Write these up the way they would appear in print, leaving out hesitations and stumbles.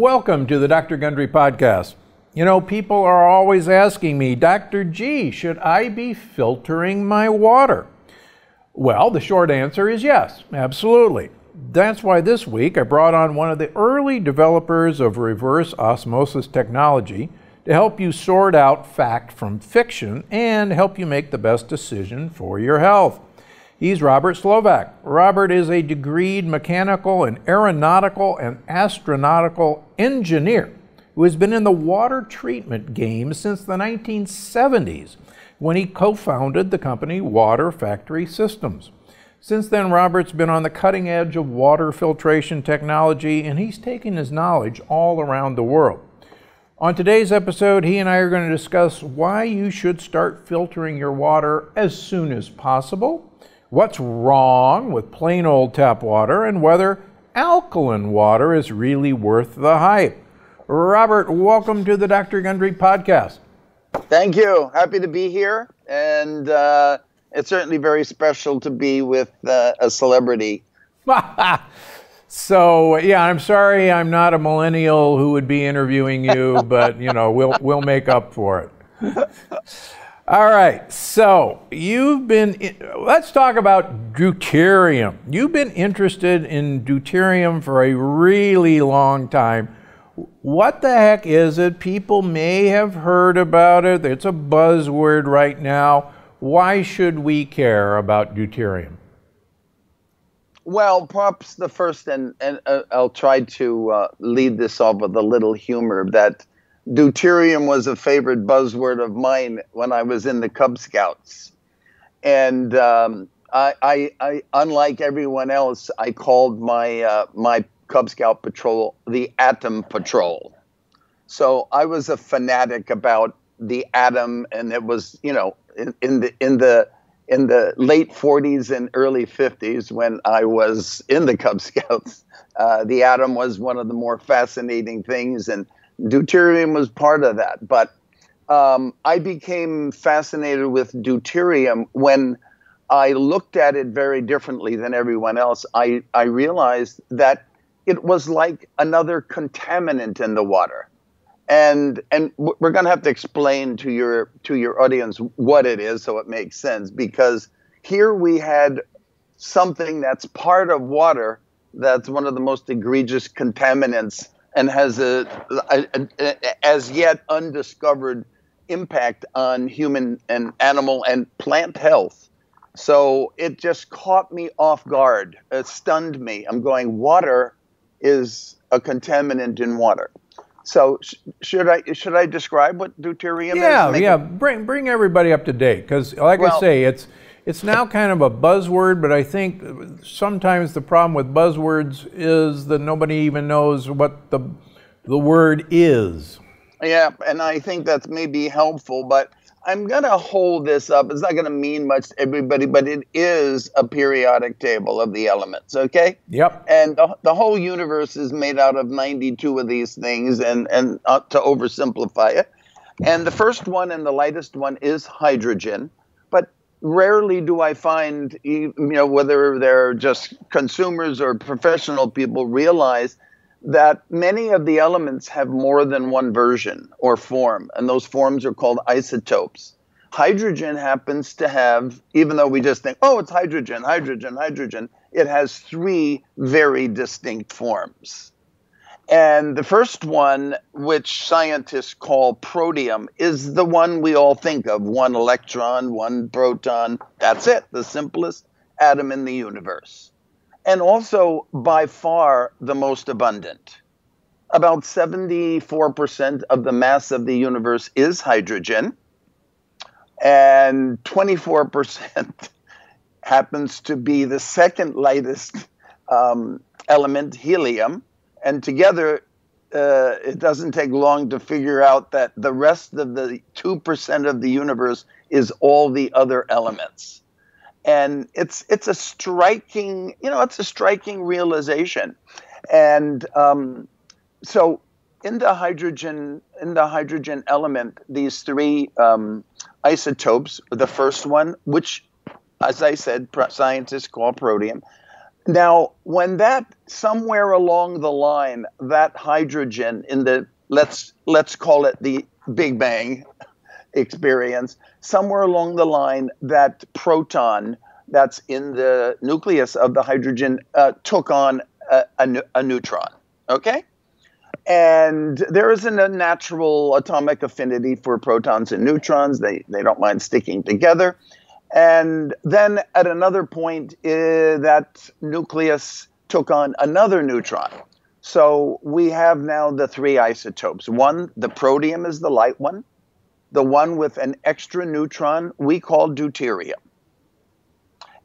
Welcome to the Dr. Gundry Podcast. You know, people are always asking me, Dr. G, should I be filtering my water? Well, the short answer is yes, absolutely. That's why this week I brought on one of the early developers of reverse osmosis technology to help you sort out fact from fiction and help you make the best decision for your health. He's Robert Slovak. Robert is a degreed mechanical and aeronautical and astronautical engineer who has been in the water treatment game since the 1970s when he co-founded the company Water Factory Systems. Since then, Robert's been on the cutting edge of water filtration technology, and he's taken his knowledge all around the world. On today's episode, he and I are going to discuss why you should start filtering your water as soon as possible, what's wrong with plain old tap water, and whether alkaline water is really worth the hype. Robert, welcome to the Dr. Gundry Podcast. Thank you. Happy to be here. And it's certainly very special to be with a celebrity. So, yeah, I'm sorry I'm not a millennial who would be interviewing you, but, you know, we'll make up for it. All right. So let's talk about deuterium. You've been interested in deuterium for a really long time. What the heck is it? People may have heard about it. It's a buzzword right now. Why should we care about deuterium? Well, perhaps the first, and I'll try to lead this off with a little humor, that deuterium was a favorite buzzword of mine when I was in the Cub Scouts. And I unlike everyone else, I called my my Cub Scout patrol the Atom Patrol. So I was a fanatic about the atom, and it was, you know, in the late 40s and early 50s when I was in the Cub Scouts, the atom was one of the more fascinating things, and deuterium was part of that. But I became fascinated with deuterium when I looked at it very differently than everyone else. I realized that it was like another contaminant in the water. And we're going to have to explain to your audience what it is so it makes sense, because here we had something that's part of water that's one of the most egregious contaminants and has a as yet undiscovered impact on human and animal and plant health. So it just caught me off guard. It stunned me. I'm going, water is a contaminant in water. So should I describe what deuterium is? Yeah, bring everybody up to date, because like I say, it's now kind of a buzzword, but I think sometimes the problem with buzzwords is that nobody even knows what the word is. Yeah, and I think that's maybe helpful, but I'm going to hold this up. It's not going to mean much to everybody, but it is a periodic table of the elements, okay? Yep. And the whole universe is made out of 92 of these things, and to oversimplify it. And the first one and the lightest one is hydrogen, but rarely do I find, you know, whether they're just consumers or professional people, realize that many of the elements have more than one version or form, and those forms are called isotopes. Hydrogen happens to have, even though we just think, oh, it's hydrogen, hydrogen, hydrogen, it has three very distinct forms. And the first one, which scientists call protium, is the one we all think of, one electron, one proton, that's it, the simplest atom in the universe. And also, by far, the most abundant. About 74% of the mass of the universe is hydrogen, and 24% happens to be the second lightest element, helium. And together, it doesn't take long to figure out that the rest of the 2% of the universe is all the other elements. And it's a striking realization. And so in the hydrogen element, these three isotopes, the first one, which, as I said, scientists call protium, Now, when that somewhere along the line, that hydrogen in the, let's call it the Big Bang experience, somewhere along the line, that proton that's in the nucleus of the hydrogen took on a neutron, okay? And there isn't a natural atomic affinity for protons and neutrons. They don't mind sticking together. And then at another point, that nucleus took on another neutron. So we have now the three isotopes. One, the protium is the light one. The one with an extra neutron we call deuterium.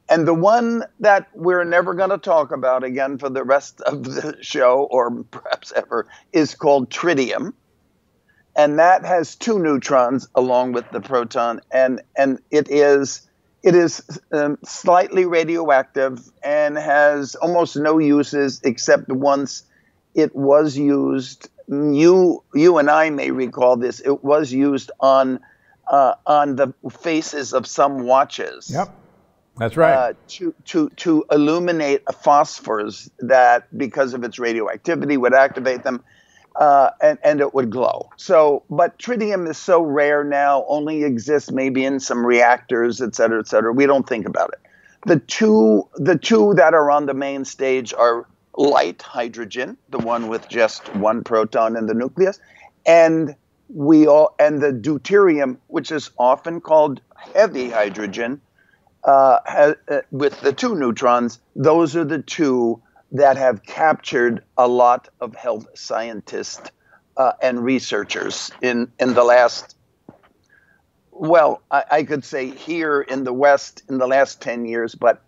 And the one that we're never going to talk about again for the rest of the show, or perhaps ever, is called tritium. And that has two neutrons along with the proton, and it is slightly radioactive and has almost no uses except once it was used. You and I may recall this. It was used on the faces of some watches. Yep. That's right. To illuminate phosphors that, because of its radioactivity, would activate them, and it would glow. So, but tritium is so rare now, only exists maybe in some reactors, et cetera, et cetera. We don't think about it. The two that are on the main stage are light hydrogen, the one with just one proton in the nucleus, and the deuterium, which is often called heavy hydrogen. With the two neutrons, those are the two that have captured a lot of health scientists and researchers in the last, well, I could say here in the West in the last 10 years, but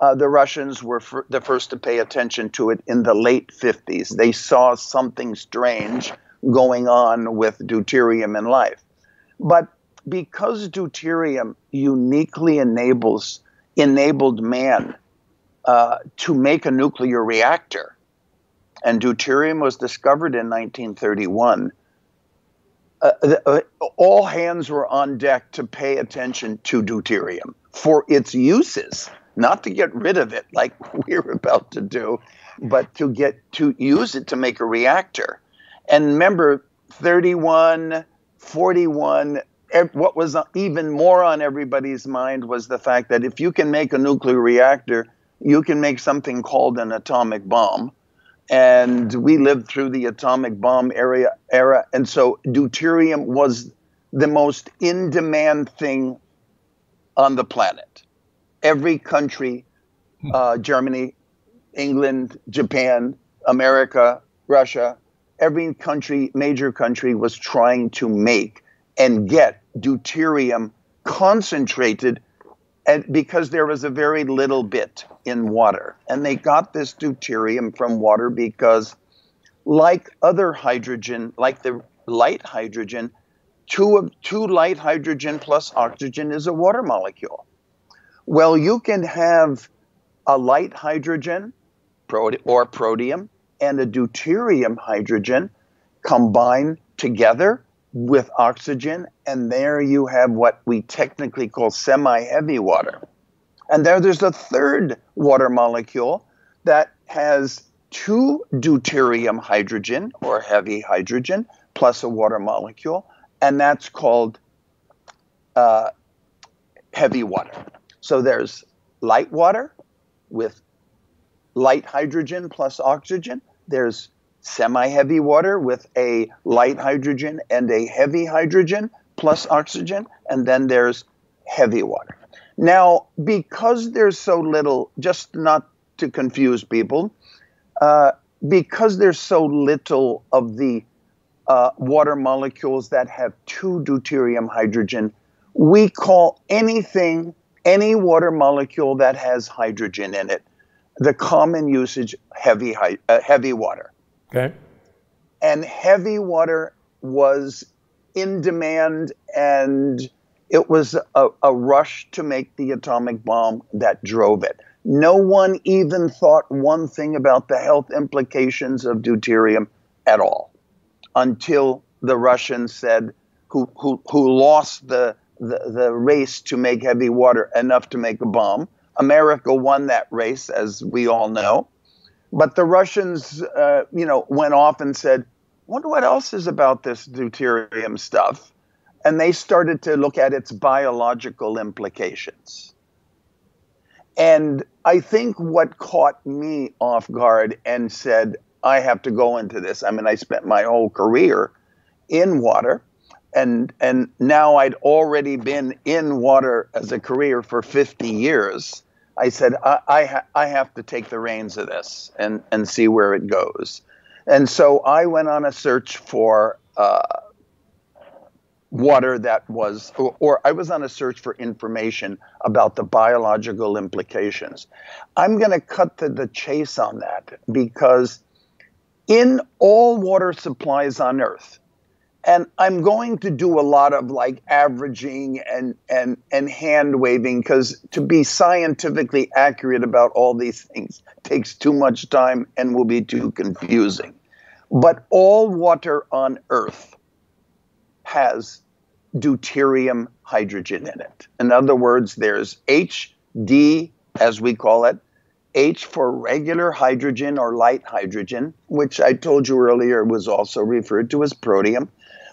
the Russians were the first to pay attention to it in the late 50s. They saw something strange going on with deuterium in life. But because deuterium uniquely enabled man to make a nuclear reactor, and deuterium was discovered in 1931, all hands were on deck to pay attention to deuterium for its uses, not to get rid of it like we're about to do, but to use it to make a reactor. And remember, 31, 41, what was even more on everybody's mind was the fact that if you can make a nuclear reactor, you can make something called an atomic bomb. And we lived through the atomic bomb era. And so deuterium was the most in-demand thing on the planet. Every country, Germany, England, Japan, America, Russia, every country, major country, was trying to make and get deuterium concentrated, because there was a very little bit in water. And they got this deuterium from water because, like other hydrogen, like the light hydrogen, two light hydrogen plus oxygen is a water molecule. Well, you can have a light hydrogen or protium and a deuterium hydrogen combine together with oxygen, and there you have what we technically call semi-heavy water. And there's a third water molecule that has two deuterium hydrogen or heavy hydrogen plus a water molecule, and that's called heavy water. So there's light water with light hydrogen plus oxygen. There's semi-heavy water with a light hydrogen and a heavy hydrogen plus oxygen, and then there's heavy water. Now, because there's so little, just not to confuse people, because there's so little of the water molecules that have two deuterium hydrogen, we call anything, any water molecule that has hydrogen in it, the common usage, heavy water. Okay. And heavy water was in demand, and it was a rush to make the atomic bomb that drove it. No one even thought one thing about the health implications of deuterium at all until the Russians said, who lost the race to make heavy water enough to make a bomb, America won that race, as we all know. But the Russians, went off and said, wonder what else is about this deuterium stuff. And they started to look at its biological implications. And I think what caught me off guard and said, I have to go into this. I mean, I spent my whole career in water, and now I'd already been in water as a career for 50 years. I said, I have to take the reins of this and see where it goes. And so I went on a search for water that was, or I was on a search for information about the biological implications. I'm going to cut to the chase on that, because in all water supplies on Earth, and I'm going to do a lot of like averaging and hand waving, because to be scientifically accurate about all these things takes too much time and will be too confusing. But all water on Earth has deuterium hydrogen in it. In other words, there's HD, as we call it, H for regular hydrogen or light hydrogen, which I told you earlier was also referred to as protium.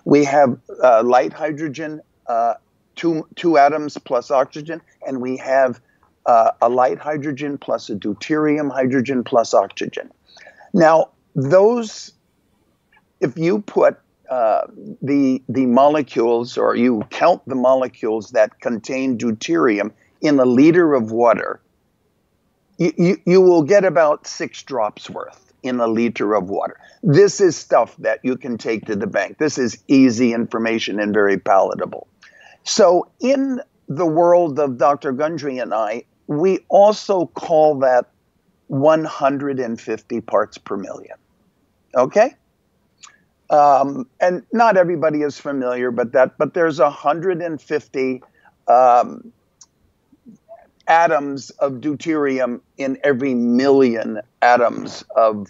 We have light hydrogen, two atoms plus oxygen, and we have a light hydrogen plus a deuterium hydrogen plus oxygen. Now, those, if you put the molecules, or you count the molecules that contain deuterium in a liter of water, you will get about 6 drops worth in a liter of water. This is stuff that you can take to the bank. This is easy information and very palatable. So in the world of Dr. Gundry and I, we also call that 150 parts per million. Okay? And not everybody is familiar with that, but there's 150 atoms of deuterium in every million atoms of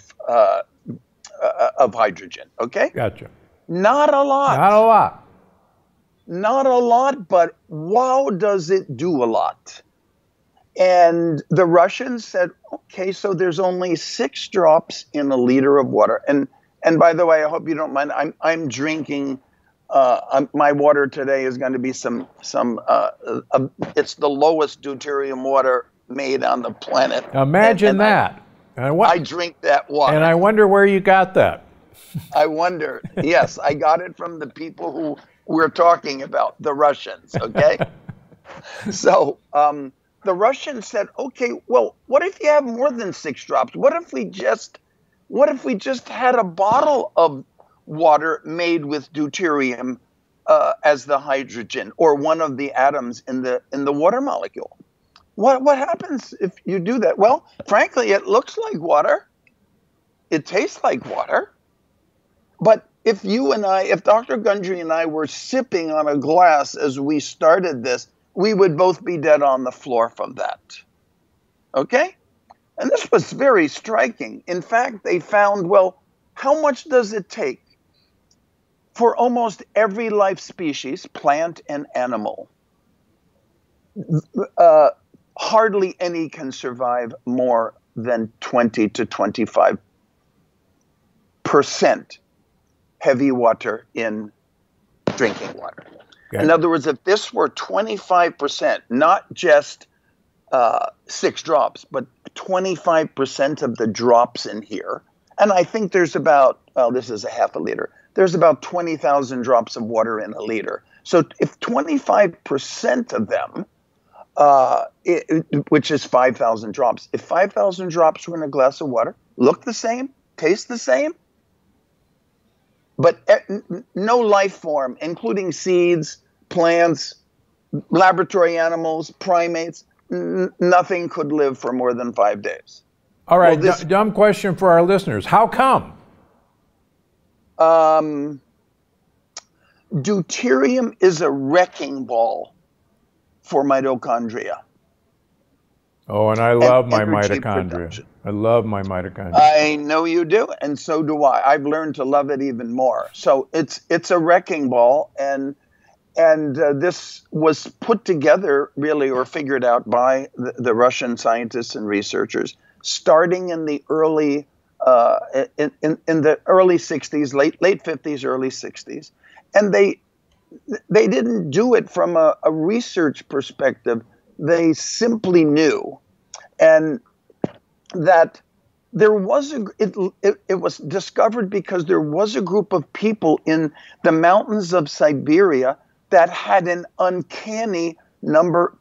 hydrogen. Okay? Gotcha. Not a lot. Not a lot. Not a lot, but wow, does it do a lot. And the Russians said, okay, so there's only 6 drops in a liter of water. And by the way, I hope you don't mind, I'm drinking. My water today is going to be some it's the lowest deuterium water made on the planet. Imagine that. I drink that water. And I wonder where you got that. I wonder. Yes, I got it from the people who we're talking about, the Russians, okay? So the Russians said, okay, well, what if you have more than 6 drops? What if we just had a bottle of water made with deuterium as the hydrogen, or one of the atoms in the water molecule? What happens if you do that? Well, frankly, it looks like water. It tastes like water. But if you and I, if Dr. Gundry and I were sipping on a glass as we started this, we would both be dead on the floor from that. Okay? And this was very striking. In fact, they found, well, how much does it take for almost every life species, plant and animal? Hardly any can survive more than 20 to 25% heavy water in drinking water. Okay. In other words, if this were 25%, not just 6 drops, but 25% of the drops in here, and I think there's about, well, this is a half a liter, there's about 20,000 drops of water in a liter. So if 25% of them, which is 5,000 drops, if 5,000 drops were in a glass of water, look the same, taste the same, but no life form, including seeds, plants, laboratory animals, primates, nothing could live for more than 5 days. All right, well, dumb question for our listeners. How come? Deuterium is a wrecking ball for mitochondria. Oh, and I love my mitochondria. Production. I love my mitochondria. I know you do, and so do I. I've learned to love it even more. So it's a wrecking ball, and And this was put together, really, or figured out by the Russian scientists and researchers, starting in the early in the early 60s, late 50s, early 60s. And they didn't do it from a research perspective. They simply knew, and that there was it was discovered because there was a group of people in the mountains of Siberia that had an uncanny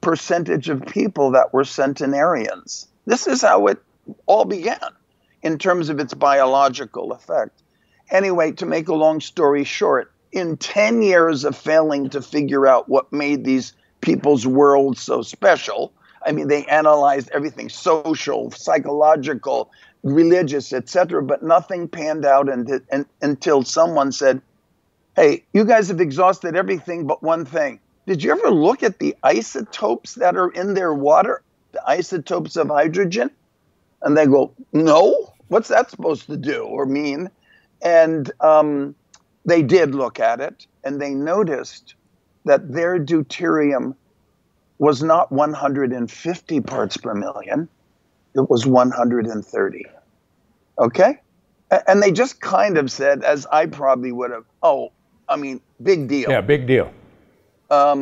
percentage of people that were centenarians. This is how it all began in terms of its biological effect. Anyway, to make a long story short, in 10 years of failing to figure out what made these people's world so special, I mean, they analyzed everything, social, psychological, religious, etc., but nothing panned out until someone said, hey, you guys have exhausted everything but one thing. Did you ever look at the isotopes that are in their water, the isotopes of hydrogen? And they go, no, what's that supposed to do or mean? And they did look at it, and they noticed that their deuterium was not 150 parts per million, it was 130, okay? And they just kind of said, as I probably would have, oh, I mean, big deal. Yeah, big deal. But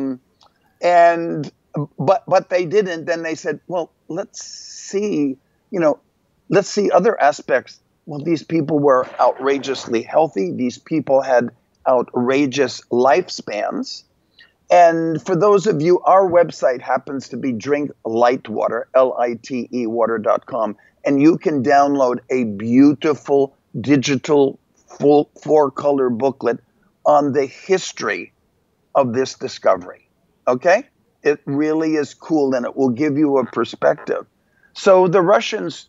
they didn't. Then they said, well, let's see other aspects. Well, these people were outrageously healthy. These people had outrageous lifespans. And for those of you, our website happens to be drinklightwater, L-I-T-E water.com. And you can download a beautiful digital full four-color booklet on the history of this discovery, okay? It really is cool, and it will give you a perspective. So the Russians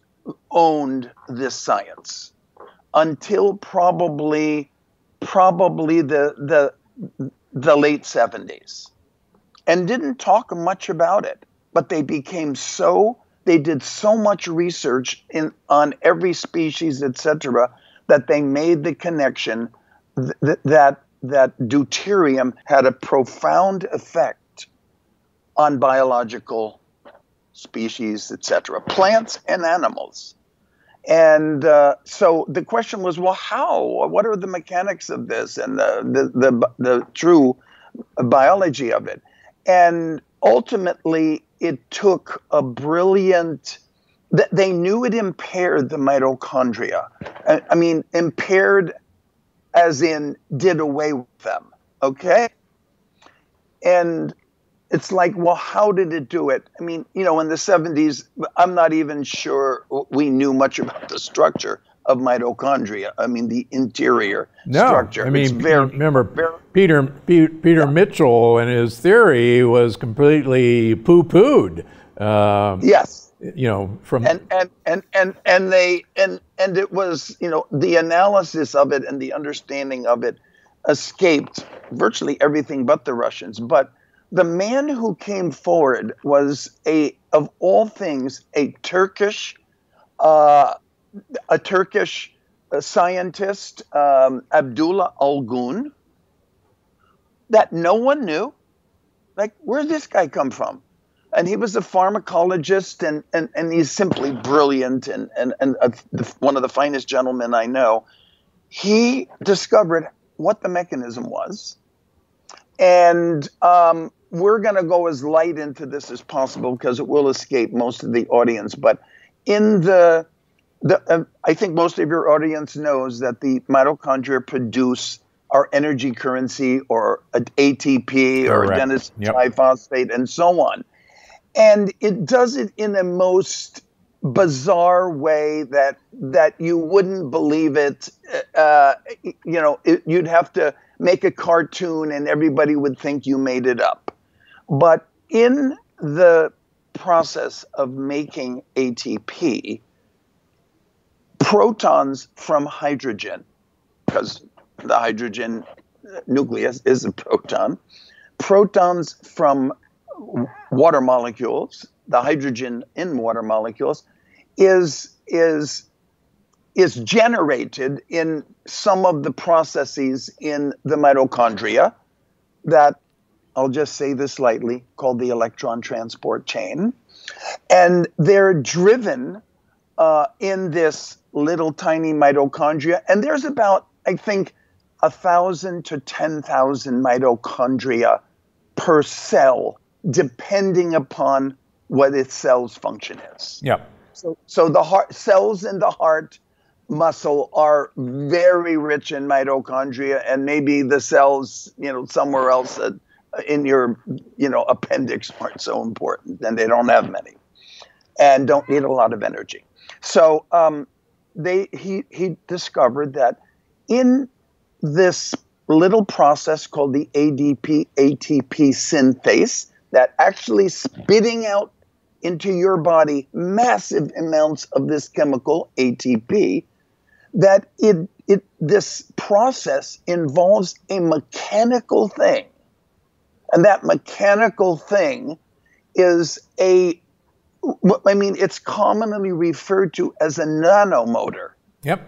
owned this science until probably the late 70s, and didn't talk much about it, but they became so, they did so much research on every species, etc., that they made the connection that deuterium had a profound effect on biological species, etc., plants and animals. And so the question was, well, how? What are the mechanics of this and the true biology of it? And ultimately, it took a brilliant... They knew it impaired the mitochondria. I mean, impaired as in did away with them, okay? And it's like, well, how did it do it? I mean, you know, in the 70s, I'm not even sure we knew much about the structure of mitochondria. I mean, the interior structure. I mean, it's remember, Peter Mitchell and his theory was completely poo-pooed. Yes. You know, from and it was, you know, the analysis of it and the understanding of it escaped virtually everything but the Russians. But the man who came forward was of all things a Turkish scientist, Abdullah Algun, that no one knew. Like, where did this guy come from? And he was a pharmacologist, and he's simply brilliant, and one of the finest gentlemen I know. He discovered what the mechanism was, and we're going to go as light into this as possible because it will escape most of the audience. But in I think most of your audience knows that the mitochondria produce our energy currency, or ATP, or adenosine triphosphate, and so on. And it does it in the most bizarre way that you wouldn't believe it. You know, you'd have to make a cartoon and everybody would think you made it up. But in the process of making ATP, protons from hydrogen, because the hydrogen nucleus is a proton, protons from water molecules, the hydrogen in water molecules, is generated in some of the processes in the mitochondria that I'll just say this lightly, called the electron transport chain. And they're driven in this little tiny mitochondria. And there's about, I think, 1,000 to 10,000 mitochondria per cell, depending upon what its cell's function is. Yeah. So the heart, cells in the heart muscle are very rich in mitochondria, and maybe the cells, somewhere else in your, appendix aren't so important, and they don't have many, and don't need a lot of energy. So he discovered that in this little process called the ADP-ATP synthase, that actually spitting out into your body massive amounts of this chemical, ATP, that this process involves a mechanical thing. And that mechanical thing is it's commonly referred to as a nanomotor. Yep.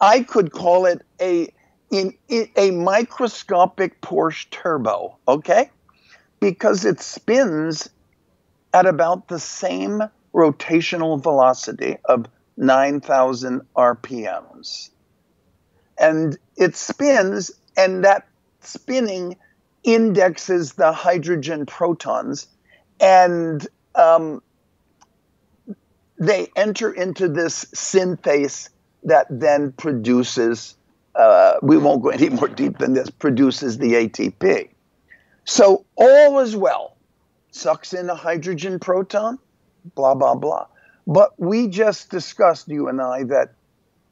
I could call it a microscopic Porsche turbo, okay? Because it spins at about the same rotational velocity of 9,000 RPMs. And it spins, and that spinning indexes the hydrogen protons, and they enter into this synthase that then produces, we won't go any more deep than this, produces the ATP. So all is well. Sucks in a hydrogen proton, blah, blah, blah. But we just discussed, you and I, that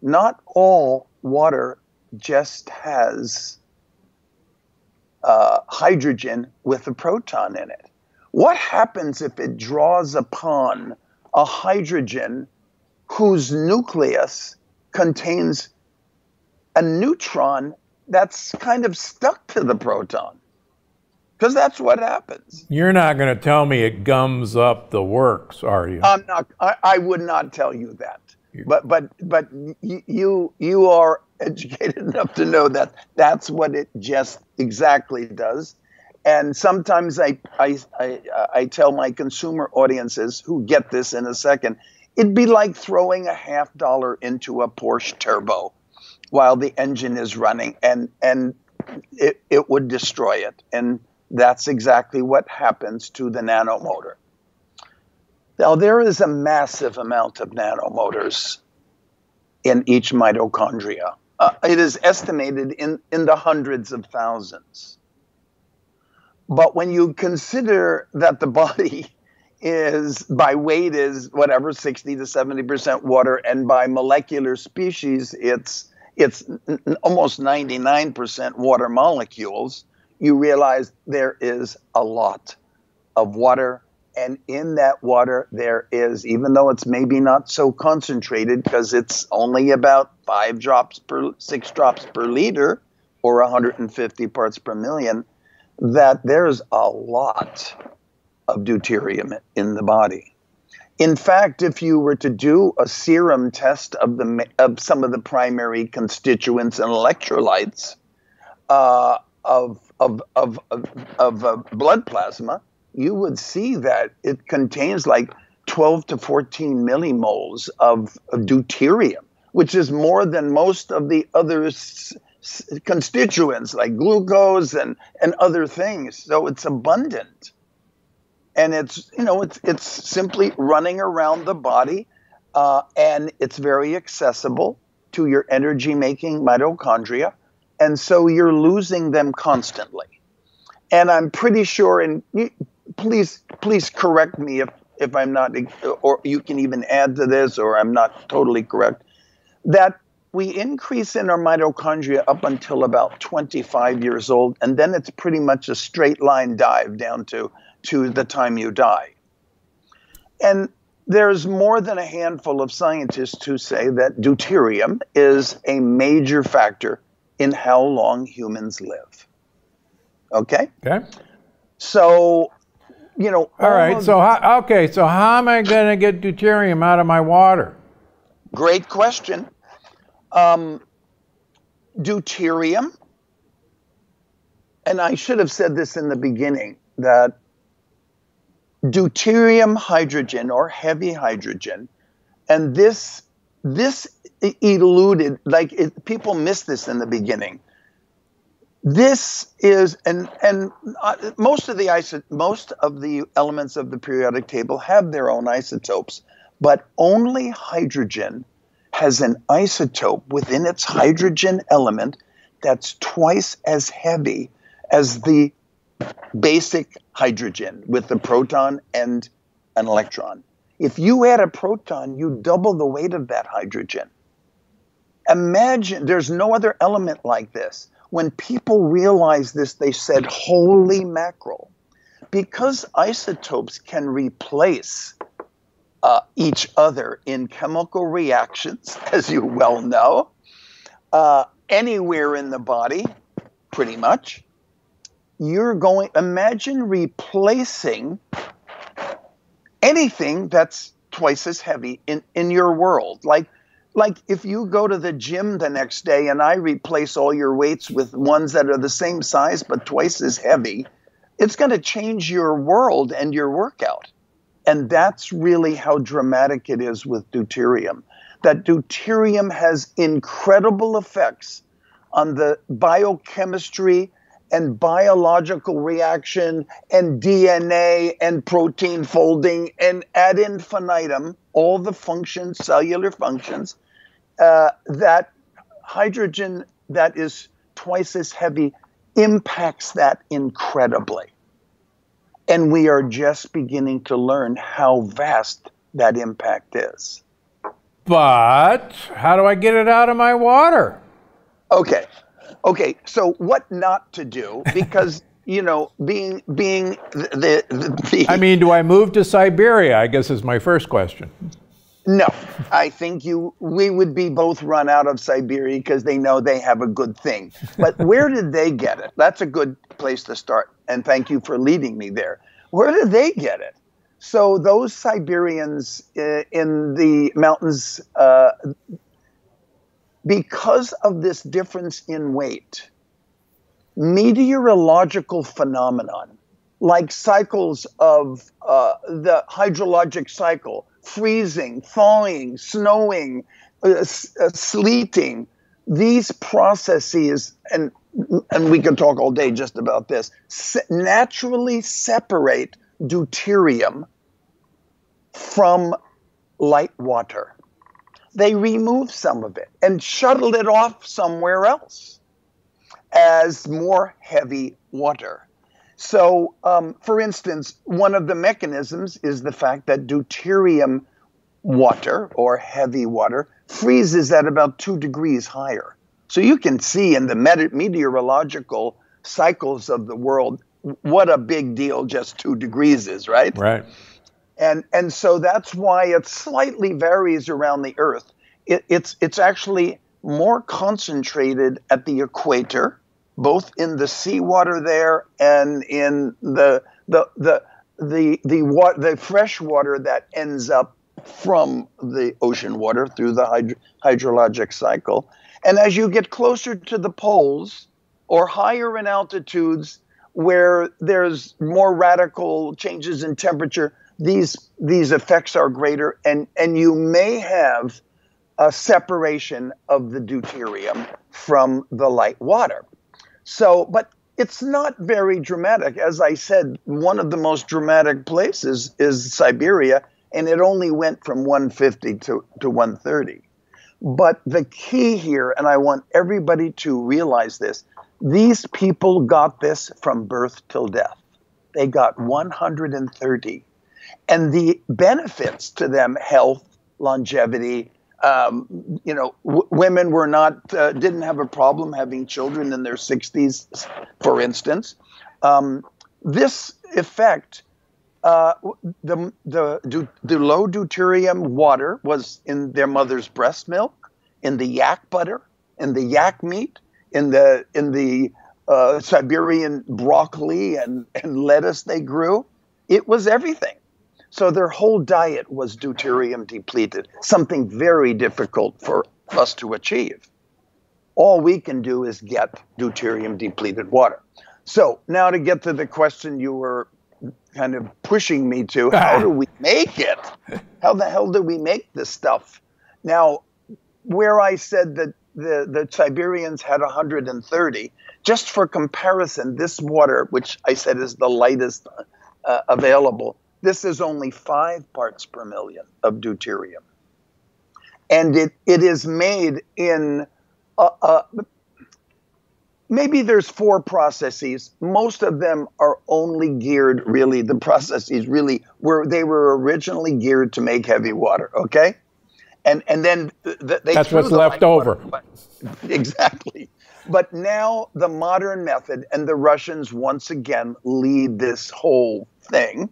not all water just has hydrogen with a proton in it. What happens if it draws upon a hydrogen whose nucleus contains a neutron that's kind of stuck to the proton? Because that's what happens. You're not going to tell me it gums up the works, are you? I'm not. I would not tell you that. But you are educated enough to know that that's what it just exactly does. And sometimes I tell my consumer audiences who get this in a second, it'd be like throwing a $50 into a Porsche turbo while the engine is running, and it would destroy it. And that's exactly what happens to the nanomotor. Now, there is a massive amount of nanomotors in each mitochondria. It is estimated in the hundreds of thousands. But when you consider that the body is, by weight, is whatever, 60 to 70% water, and by molecular species, it's almost 99% water molecules, you realize there is a lot of water. And in that water, there is, even though it's maybe not so concentrated because it's only about 6 drops per liter, or 150 parts per million, that there's a lot of deuterium in the body. In fact, if you were to do a serum test of some of the primary constituents and electrolytes of blood plasma, you would see that it contains like 12 to 14 millimoles of deuterium, which is more than most of the other constituents like glucose and other things. So it's abundant. And it's simply running around the body, and it's very accessible to your energy-making mitochondria, and so you're losing them constantly. And I'm pretty sure, and please correct me if I'm not, or you can even add to this, or I'm not totally correct, that we increase in our mitochondria up until about 25 years old, and then it's pretty much a straight line dive down to the time you die. And there's more than a handful of scientists who say that deuterium is a major factor in how long humans live. Okay? Okay. So, all right, so how am I going to get deuterium out of my water? Great question. Deuterium and I should have said this in the beginning, that deuterium hydrogen or heavy hydrogen, and this eluded, like people missed this in the beginning. This is, and most of the elements of the periodic table have their own isotopes, but only hydrogen has an isotope within its hydrogen element that's twice as heavy as the basic hydrogen with the proton and an electron. If you add a proton, you double the weight of that hydrogen. Imagine, there's no other element like this. When people realized this, they said, holy mackerel. Because isotopes can replace each other in chemical reactions, as you well know, anywhere in the body, pretty much, imagine replacing anything that's twice as heavy in your world. Like if you go to the gym the next day and I replace all your weights with ones that are the same size but twice as heavy, it's going to change your world and your workout. And that's really how dramatic it is with deuterium. That deuterium has incredible effects on the biochemistry and biological reaction and DNA and protein folding and ad infinitum, all the functions, cellular functions, that hydrogen that is twice as heavy impacts that incredibly. And we are just beginning to learn how vast that impact is. But how do I get it out of my water? Okay, so what not to do, because, you know, being the... I mean, do I move to Siberia, I guess is my first question. No, I think we would be both run out of Siberia because they know they have a good thing. But where did they get it? That's a good place to start, and thank you for leading me there. Where did they get it? So those Siberians in the mountains... because of this difference in weight, meteorological phenomenon, like cycles of the hydrologic cycle, freezing, thawing, snowing, sleeting, these processes, and we could talk all day just about this, naturally separate deuterium from light water. They remove some of it and shuttle it off somewhere else as more heavy water. So, for instance, one of the mechanisms is the fact that deuterium water or heavy water freezes at about 2 degrees higher. So you can see in the meteorological cycles of the world what a big deal just 2 degrees is, right? Right. And so that's why it slightly varies around the Earth. It's actually more concentrated at the equator, both in the seawater there and in the fresh water that ends up from the ocean water through the hydrologic cycle. And as you get closer to the poles or higher in altitudes where there's more radical changes in temperature, these effects are greater, and you may have a separation of the deuterium from the light water. So, but it's not very dramatic. As I said, one of the most dramatic places is Siberia, and it only went from 150 to 130. But the key here, and I want everybody to realize this, these people got this from birth till death. They got 130. And the benefits to them, health, longevity, you know, women were not, didn't have a problem having children in their 60s, for instance. This effect, the low deuterium water was in their mother's breast milk, in the yak butter, in the yak meat, in the Siberian broccoli and lettuce they grew. It was everything. So their whole diet was deuterium depleted, something very difficult for us to achieve. All we can do is get deuterium depleted water. So now to get to the question you were kind of pushing me to, how do we make it? How the hell do we make this stuff? Now, where I said that the Siberians had 130, just for comparison, this water, which I said is the lightest available, this is only 5 parts per million of deuterium. And it is made in, maybe there's 4 processes. Most of them are only geared, really, the processes really, where they were originally geared to make heavy water, okay? And then they that's what's left over. Exactly. But now the modern method, and the Russians once again lead this whole thing,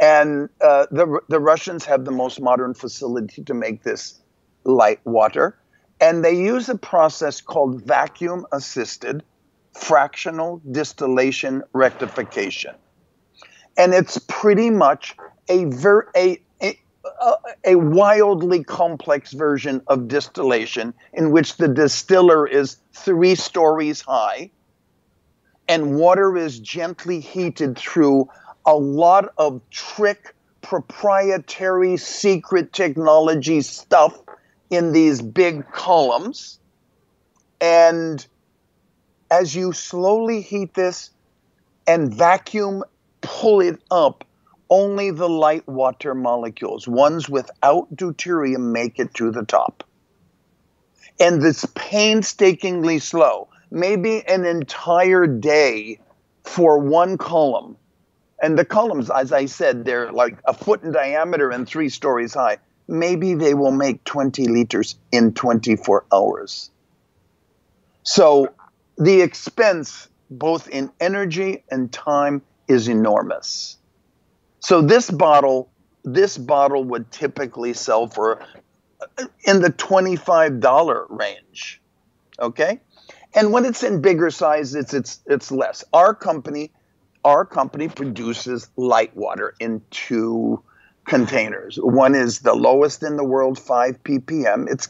and the Russians have the most modern facility to make this light water, and they use a process called vacuum-assisted fractional distillation rectification, and it's pretty much a wildly complex version of distillation in which the distiller is 3 stories high and water is gently heated through a lot of trick, proprietary, secret technology stuff in these big columns. And as you slowly heat this and vacuum pull it up, only the light water molecules, ones without deuterium, make it to the top. And it's painstakingly slow, maybe an entire day for one column. And the columns, as I said, they're like a foot in diameter and 3 stories high. Maybe they will make 20 liters in 24 hours. So the expense, both in energy and time, is enormous. So this bottle would typically sell for in the $25 range, okay? And when it's in bigger size, it's less. Our company produces light water in 2 containers. One is the lowest in the world, 5 ppm. It's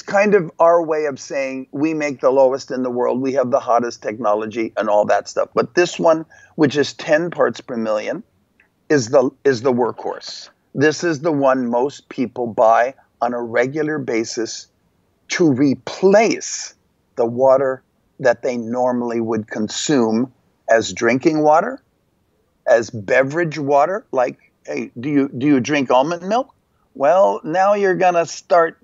kind of our way of saying we make the lowest in the world, we have the hottest technology and all that stuff. But this one, which is 10 parts per million, is the workhorse. This is the one most people buy on a regular basis to replace the water that they normally would consume as drinking water, as beverage water, like, hey, do you drink almond milk? Well, now you're going to start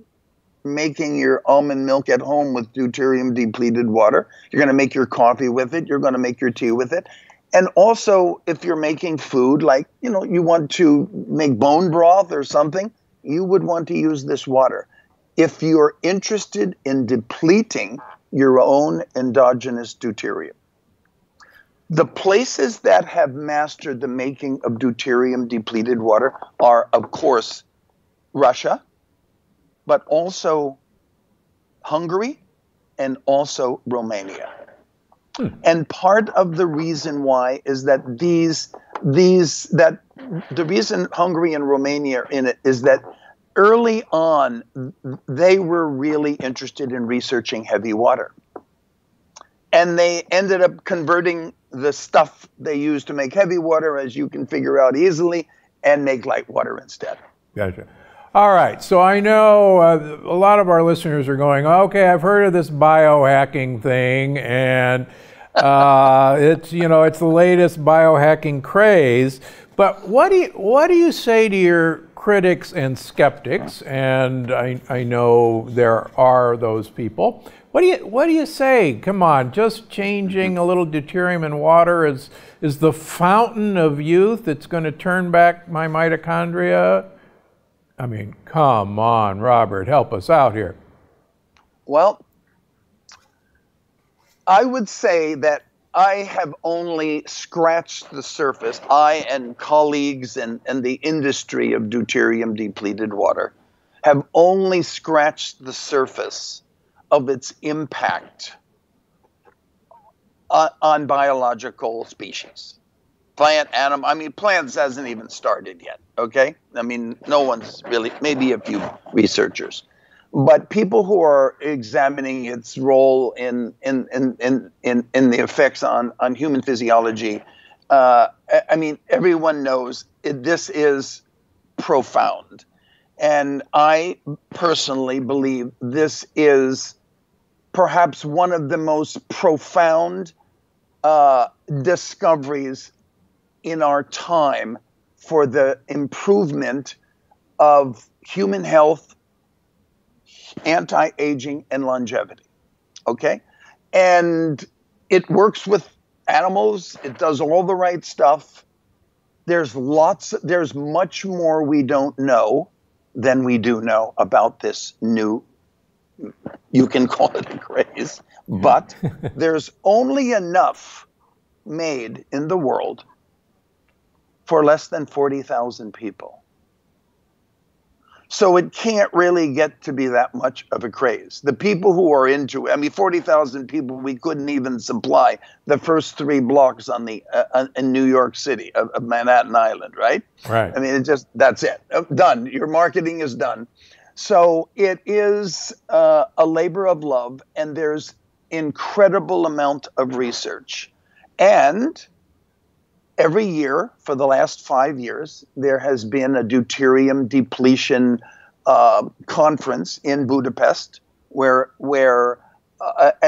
making your almond milk at home with deuterium-depleted water. You're going to make your coffee with it. You're going to make your tea with it. And also, if you're making food, like, you know, you want to make bone broth or something, you would want to use this water. If you're interested in depleting your own endogenous deuterium, the places that have mastered the making of deuterium-depleted water are, of course, Russia, but also Hungary and also Romania. And part of the reason why is that the reason Hungary and Romania are in it is that early on, they were really interested in researching heavy water. And they ended up converting the stuff they used to make heavy water, as you can figure out easily, and make light water instead. Gotcha. All right, so I know a lot of our listeners are going, okay, I've heard of this biohacking thing, and it's the latest biohacking craze. But what do you say to your critics and skeptics? And I know there are those people. What do you say? Come on, just changing a little deuterium in water is the fountain of youth. It's going to turn back my mitochondria. I mean, come on, Robert, help us out here. Well, I would say that I have only scratched the surface, I and colleagues and the industry of deuterium-depleted water have only scratched the surface of its impact on biological species. Plant, animal, I mean, plants hasn't even started yet, okay? I mean, no one's really, maybe a few researchers. But people who are examining its role in the effects on human physiology, I mean, everyone knows this is profound. And I personally believe this is perhaps one of the most profound discoveries in our time for the improvement of human health, anti-aging, and longevity. Okay? And it works with animals. It does all the right stuff. There's much more we don't know than we do know about this new, you can call it a craze, but there's only enough made in the world for less than 40,000 people. So it can't really get to be that much of a craze. The people who are into it, I mean, 40,000 people, we couldn't even supply the first 3 blocks on the in New York City, of Manhattan Island, right? Right. I mean, it just, that's it. Done. Your marketing is done. So it is a labor of love, and there's incredible amount of research. And every year for the last 5 years, there has been a deuterium depletion conference in Budapest, and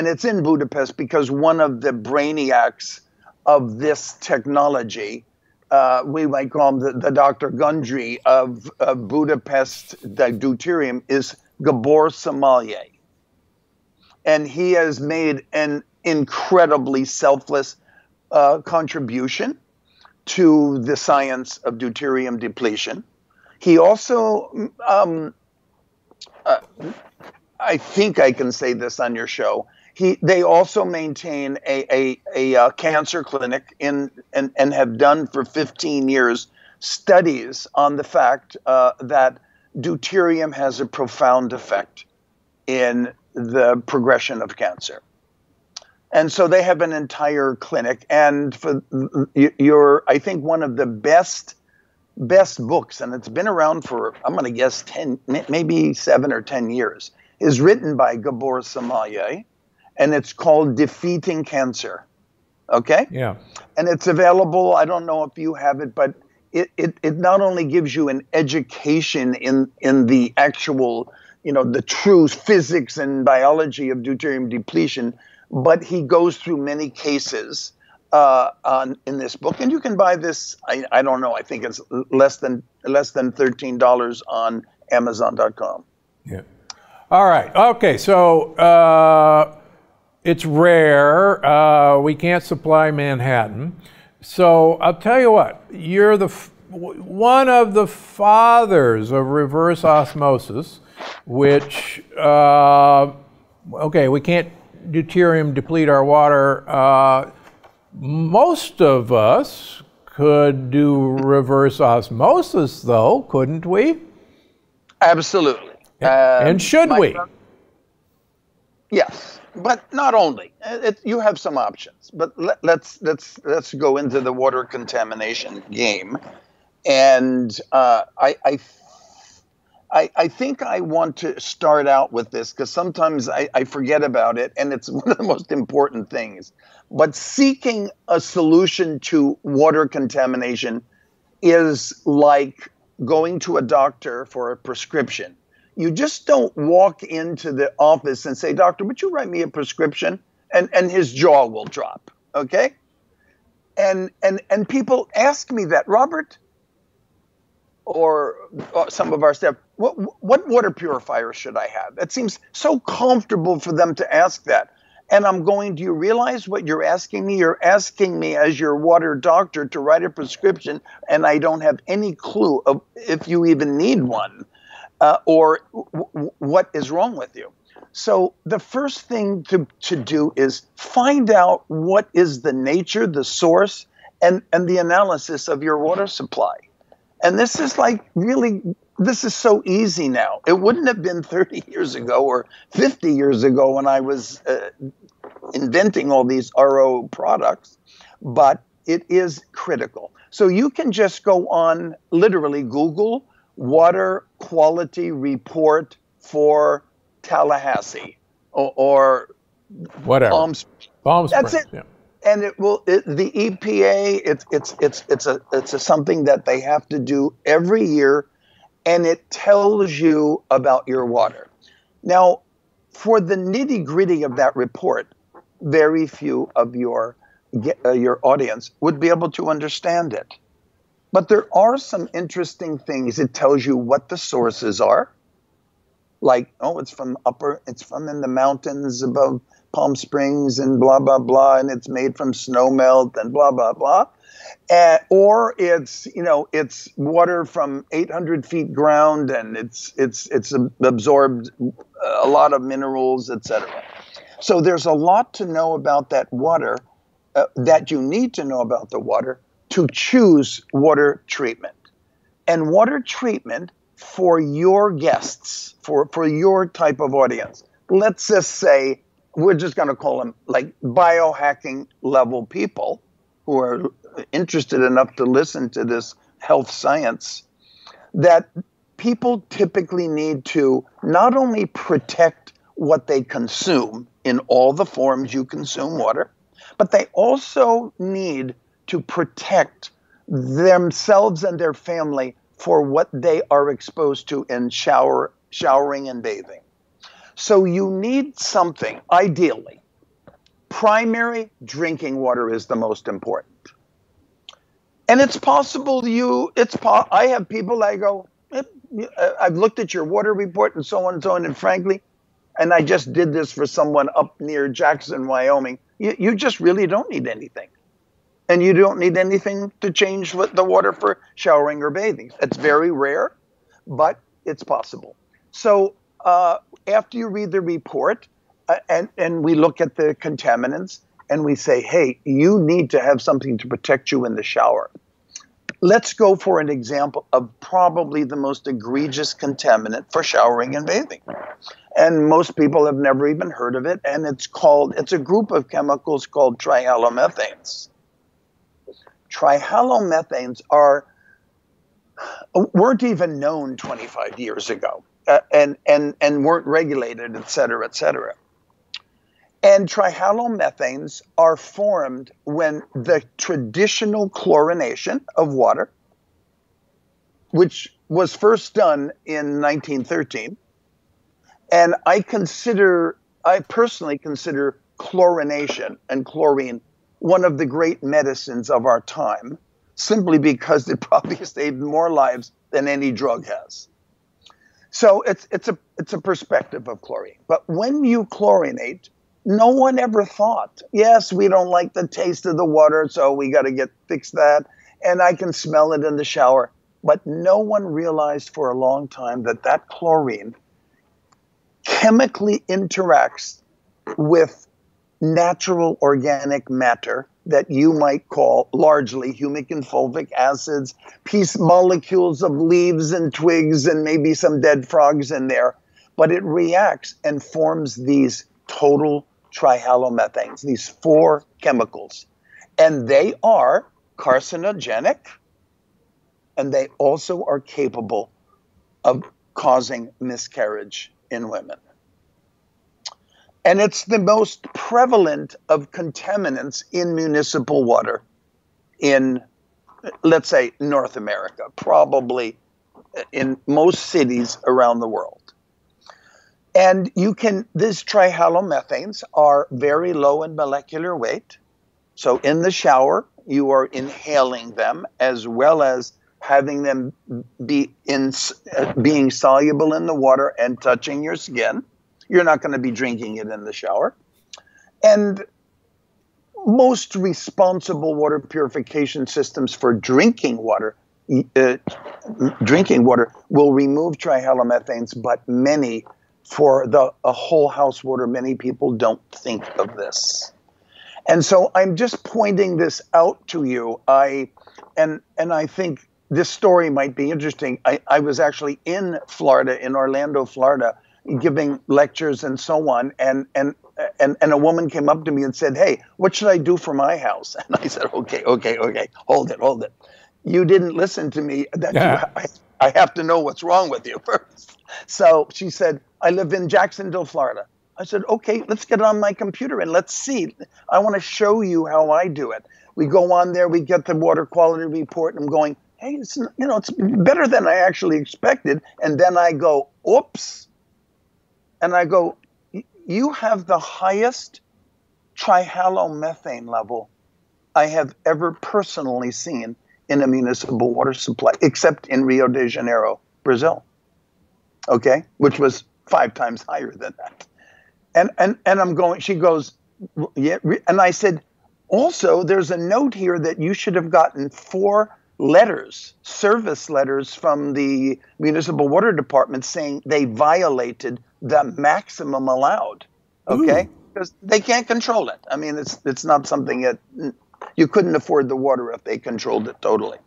it's in Budapest because one of the brainiacs of this technology, we might call him the Dr. Gundry of Budapest, the deuterium, is Gabor Somalyi. And he has made an incredibly selfless contribution to the science of deuterium depletion. He also, I think I can say this on your show, they also maintain a cancer clinic and have done for 15 years studies on the fact that deuterium has a profound effect in the progression of cancer. And so they have an entire clinic, and for your, I think one of the best books, and it's been around for, I'm going to guess 10, maybe 7 or 10 years, is written by Gabor Somalyi, and it's called Defeating Cancer. Okay? Yeah. And it's available, I don't know if you have it, but it not only gives you an education in the actual, you know, the true physics and biology of deuterium depletion, but he goes through many cases in this book, and you can buy this. I don't know. I think it's less than $13 on Amazon.com. Yeah. All right. Okay. So it's rare. We can't supply Manhattan. So I'll tell you what. You're one of the fathers of reverse osmosis, which okay, we can't deuterium deplete our water. Most of us could do reverse osmosis, though, couldn't we? Absolutely. And should we? Yes, but not only. You have some options, but let's go into the water contamination game. And I think I want to start out with this because sometimes I forget about it, and it's one of the most important things. But seeking a solution to water contamination is like going to a doctor for a prescription. You just don't walk into the office and say, "Doctor, would you write me a prescription?" And his jaw will drop, okay? And people ask me that, Robert, or some of our staff, what water purifier should I have? It seems so comfortable for them to ask that. And I'm going, do you realize what you're asking me? You're asking me as your water doctor to write a prescription, and I don't have any clue of if you even need one or what is wrong with you. So the first thing to do is find out what is the nature, the source, and the analysis of your water supply. And this is like really, this is so easy now. It wouldn't have been 30 years ago or 50 years ago when I was inventing all these RO products, but it is critical. So you can just go on, literally Google water quality report for Tallahassee or whatever. Palm Springs. That's it. Yeah. And it will. The EPA, it's something that they have to do every year, and it tells you about your water. Now, for the nitty gritty of that report, very few of your audience would be able to understand it. But there are some interesting things. It tells you what the sources are, like, oh, it's from in the mountains above Palm Springs and blah, blah, blah, and it's made from snowmelt and blah, blah, blah. Or it's water from 800 feet ground, and it's absorbed a lot of minerals, etc. So there's a lot to know about that water that you need to know about the water to choose water treatment. And water treatment for your guests, for your type of audience, let's just say, we're just going to call them like biohacking level people who are interested enough to listen to this health science, that people typically need to not only protect what they consume in all the forms you consume water, but they also need to protect themselves and their family for what they are exposed to in showering and bathing. So you need something, ideally. Primary drinking water is the most important. And it's possible I have people, I go, I've looked at your water report and so on and so on, and frankly, and I just did this for someone up near Jackson, Wyoming, you just really don't need anything. And you don't need anything to change with the water for showering or bathing. It's very rare, but it's possible. So after you read the report and we look at the contaminants and we say, hey, you need to have something to protect you in the shower. Let's go for an example of probably the most egregious contaminant for showering and bathing. And most people have never even heard of it. And it's a group of chemicals called trihalomethanes. Trihalomethanes weren't even known 25 years ago. And weren't regulated, et cetera, et cetera. And trihalomethanes are formed when the traditional chlorination of water, which was first done in 1913, and I personally consider chlorination and chlorine one of the great medicines of our time, simply because it probably saved more lives than any drug has. So it's a perspective of chlorine. But when you chlorinate, no one ever thought, yes, we don't like the taste of the water, so we got to fix that. And I can smell it in the shower. But no one realized for a long time that chlorine chemically interacts with natural organic matter that you might call largely humic and fulvic acids, piece molecules of leaves and twigs and maybe some dead frogs in there, but it reacts and forms these total trihalomethanes, these four chemicals. And they are carcinogenic, and they also are capable of causing miscarriage in women. And it's the most prevalent of contaminants in municipal water in, let's say, North America, probably in most cities around the world. And these trihalomethanes are very low in molecular weight. So in the shower, you are inhaling them as well as having them being soluble in the water and touching your skin. You're not going to be drinking it in the shower. And most responsible water purification systems for drinking water will remove trihalomethanes, but many, for a whole house water, many people don't think of this. And so I'm just pointing this out to you. I think this story might be interesting. I was actually in Florida, in Orlando, Florida, giving lectures and so on, and a woman came up to me and said, hey, what should I do for my house? And I said, okay, hold it. you didn't listen to me. That I have to know what's wrong with you first. So she said, I live in Jacksonville, Florida. I said, okay, let's get on my computer and let's see. I want to show you how I do it. We go on there, we get the water quality report, and I'm going, hey, it's, you know, it's better than I actually expected. And then I go, oops. And I go, you have the highest trihalomethane level I have ever personally seen in a municipal water supply, except in Rio de Janeiro, Brazil, okay, which was 5 times higher than that. And I'm going, she goes, yeah. And I said, also, there's a note here that you should have gotten 4 letters, service letters from the municipal water department saying they violated the maximum allowed, okay? Because they can't control it. I mean, it's not something that you couldn't afford the water if they controlled it totally.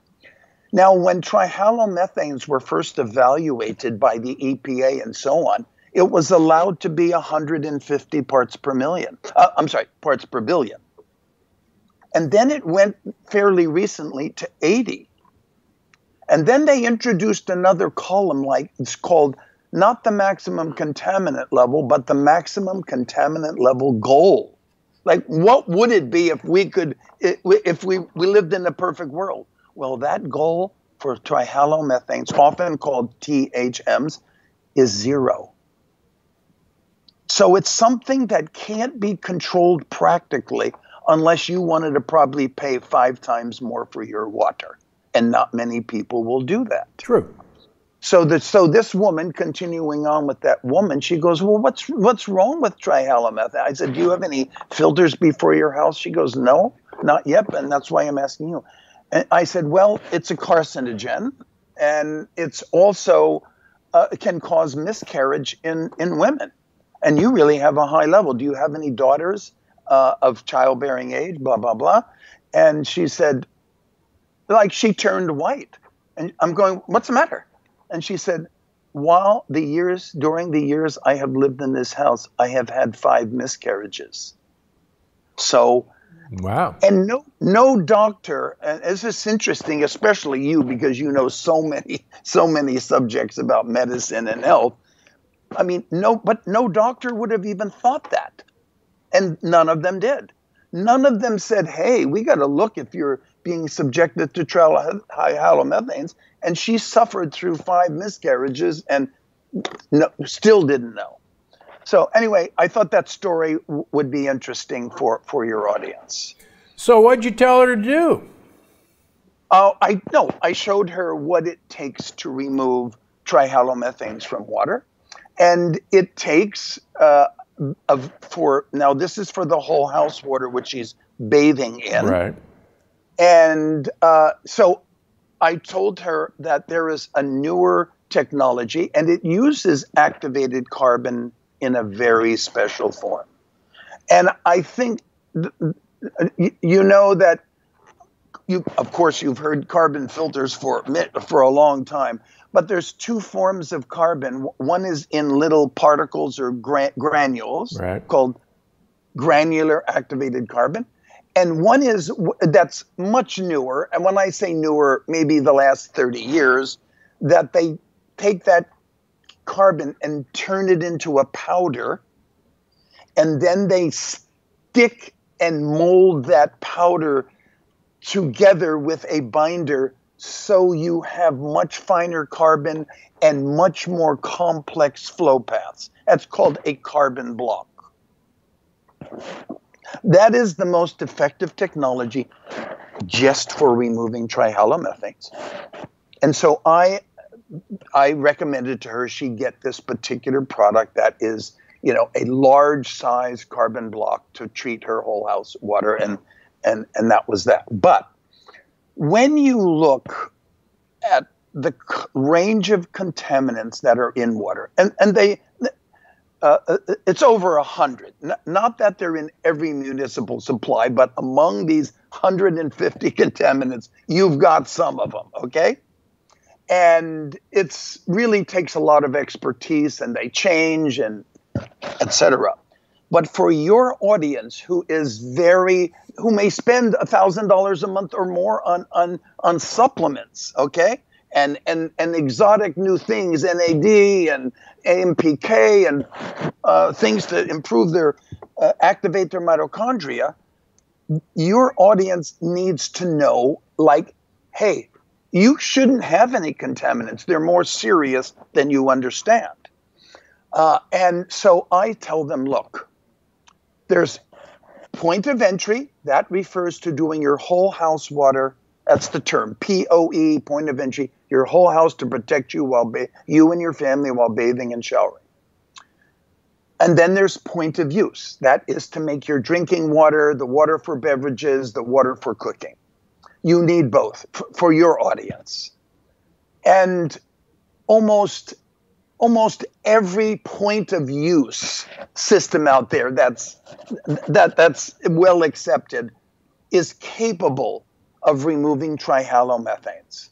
Now, when trihalomethanes were first evaluated by the EPA and so on, it was allowed to be 150 parts per million. I'm sorry, parts per billion. And then it went fairly recently to 80. And then they introduced another column, like it's called not the maximum contaminant level, but the maximum contaminant level goal. Like, what would it be if we could, if we lived in a perfect world? Well, that goal for trihalomethanes, often called THMs, is 0. So it's something that can't be controlled practically unless you wanted to probably pay 5 times more for your water. And not many people will do that. True. So this woman, continuing on with that woman, she goes, well, what's wrong with trihalomethanes? I said, do you have any filters before your house? She goes, no, not yet, and that's why I'm asking you. And I said, well, it's a carcinogen, and it's also can cause miscarriage in women. And you really have a high level. Do you have any daughters of childbearing age, blah, blah, blah? And she said, like, she turned white. And I'm going, what's the matter? And she said, during the years I have lived in this house, I have had 5 miscarriages. So, wow. And no doctor, and this is interesting, especially you, because you know so many subjects about medicine and health. I mean, no doctor would have even thought that. And none of them did. None of them said, hey, we got to look if you're being subjected to trihalomethanes. And she suffered through 5 miscarriages and still didn't know. So anyway, I thought that story would be interesting for your audience. So what'd you tell her to do? I showed her what it takes to remove trihalomethanes from water. And it takes, now this is for the whole house water, which she's bathing in. Right. And so I told her that there is a newer technology, and it uses activated carbon in a very special form. And I think, you know that, of course, you've heard carbon filters for a long time. But there's 2 forms of carbon. One is in little particles or granules, right, called granular activated carbon. And one is that's much newer. And when I say newer, maybe the last 30 years, that they take that carbon and turn it into a powder. And then they stick and mold that powder together with a binder, so you have much finer carbon and much more complex flow paths. That's called a carbon block. That is the most effective technology just for removing trihalomethanes. And so I recommended to her she get this particular product that is, you know, a large size carbon block to treat her whole house water, and that was that. But when you look at the range of contaminants that are in water, and it's over 100. Not that they're in every municipal supply, but among these 150 contaminants, you've got some of them, okay? And it's really takes a lot of expertise, and they change, and et cetera. But for your audience who is who may spend $1,000 a month or more on supplements, okay? And exotic new things, NAD and AMPK and things to improve their, activate their mitochondria, your audience needs to know, like, hey, you shouldn't have any contaminants. They're more serious than you understand. And so I tell them, look, there's point of entry. That refers to doing your whole house water. That's the term, POE, point of entry, your whole house to protect you you and your family while bathing and showering. And then there's point of use. That is to make your drinking water, the water for beverages, the water for cooking. You need both for your audience. And almost every point of use system out there that's well accepted is capable of removing trihalomethanes.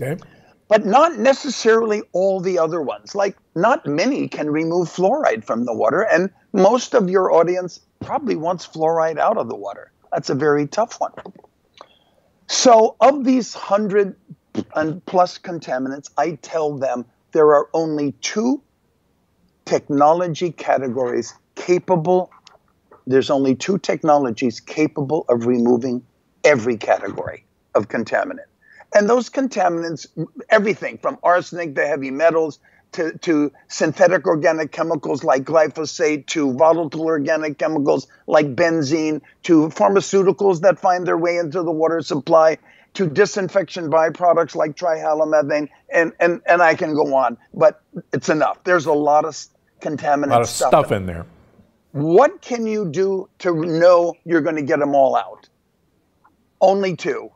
Okay. But not necessarily all the other ones. Like, not many can remove fluoride from the water, and most of your audience probably wants fluoride out of the water. That's a very tough one. So of these 100 and plus contaminants, I tell them there are only 2 technology categories capable. There's only 2 technologies capable of removing every category of contaminant. And those contaminants, everything from arsenic to heavy metals to synthetic organic chemicals like glyphosate, to volatile organic chemicals like benzene, to pharmaceuticals that find their way into the water supply, to disinfection byproducts like trihalomethane, and I can go on, but it's enough. There's a lot of contaminant stuff in there. What can you do to know you're going to get them all out? Only 2.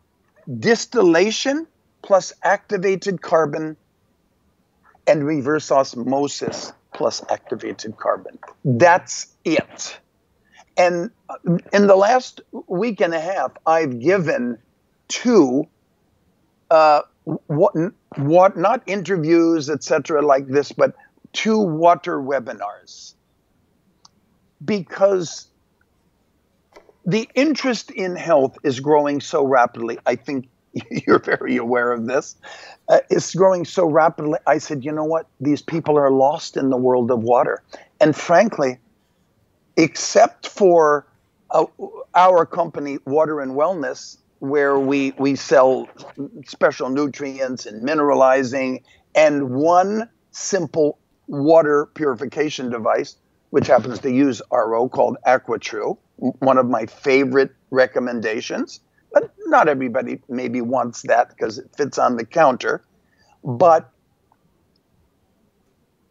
Distillation plus activated carbon, and reverse osmosis plus activated carbon. That's it. And in the last week and a half, I've given 2 not interviews, etc., like this, but 2 water webinars, because the interest in health is growing so rapidly. I think you're very aware of this. It's growing so rapidly. I said, you know what? These people are lost in the world of water. And frankly, except for our company, Water and Wellness, where we sell special nutrients and mineralizing and one simple water purification device, which happens to use RO, called AquaTrue, one of my favorite recommendations. But not everybody maybe wants that because it fits on the counter. But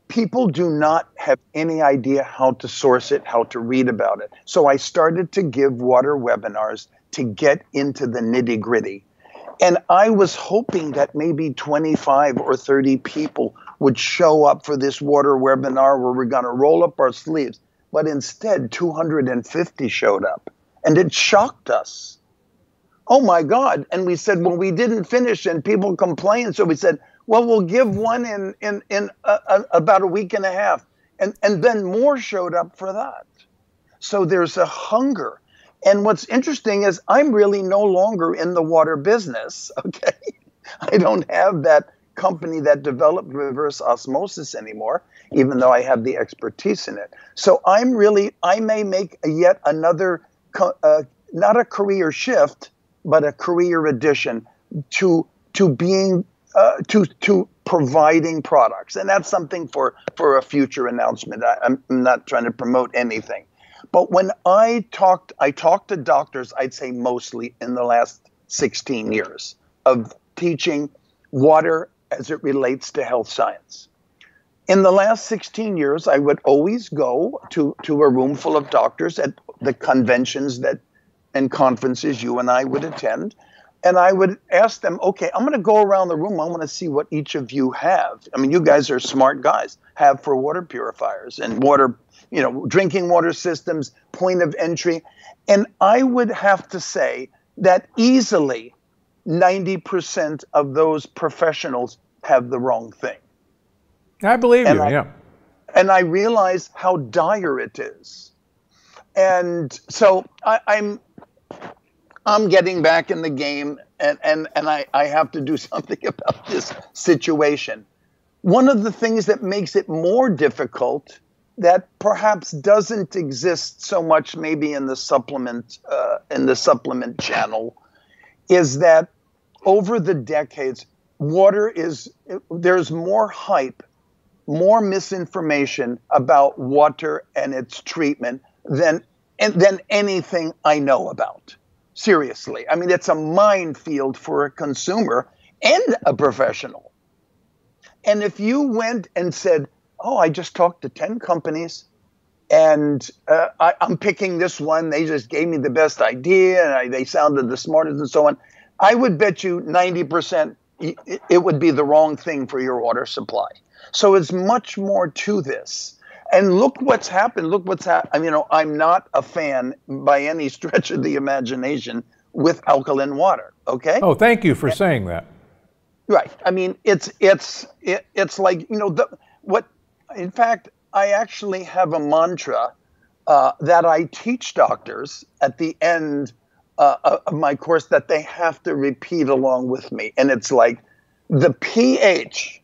people do not have any idea how to source it, how to read about it. So I started to give water webinars to get into the nitty-gritty. And I was hoping that maybe 25 or 30 people would show up for this water webinar where we're going to roll up our sleeves. But instead, 250 showed up. And it shocked us. Oh my God. And we said, well, we didn't finish, and people complained. So we said, well, we'll give one in about a week and a half. And then more showed up for that. So there's a hunger. And what's interesting is I'm really no longer in the water business, okay? I don't have that company that developed reverse osmosis anymore, even though I have the expertise in it. So I may make yet another, not a career shift, but a career addition to providing products. And that's something for a future announcement. I'm not trying to promote anything. But when I talked to doctors, I'd say mostly in the last 16 years of teaching water as it relates to health science. In the last 16 years, I would always go to a room full of doctors at the conventions and conferences you and I would attend. And I would ask them, okay, I'm going to go around the room. I want to see what each of you have. I mean, you guys are smart guys, have for water purifiers and water, drinking water systems, point of entry. And I would have to say that easily 90% of those professionals have the wrong thing. I believe you, yeah. And I realize how dire it is. And so I'm getting back in the game, and I have to do something about this situation. One of the things that makes it more difficult, that perhaps doesn't exist so much maybe in the supplement channel, is that over the decades, there's more hype, more misinformation about water and its treatment than anything I know about. Seriously. I mean, it's a minefield for a consumer and a professional. And if you went and said, oh, I just talked to 10 companies and I'm picking this one, they just gave me the best idea and they sounded the smartest and so on, I would bet you 90% it would be the wrong thing for your water supply. So it's much more to this. And look what's happened. Look what's happened. You know, I'm not a fan by any stretch of the imagination with alkaline water. Okay. Oh, thank you for saying that. Right. I mean, it's like, you know, in fact, I actually have a mantra that I teach doctors at the end of my course that they have to repeat along with me. And it's like the pH,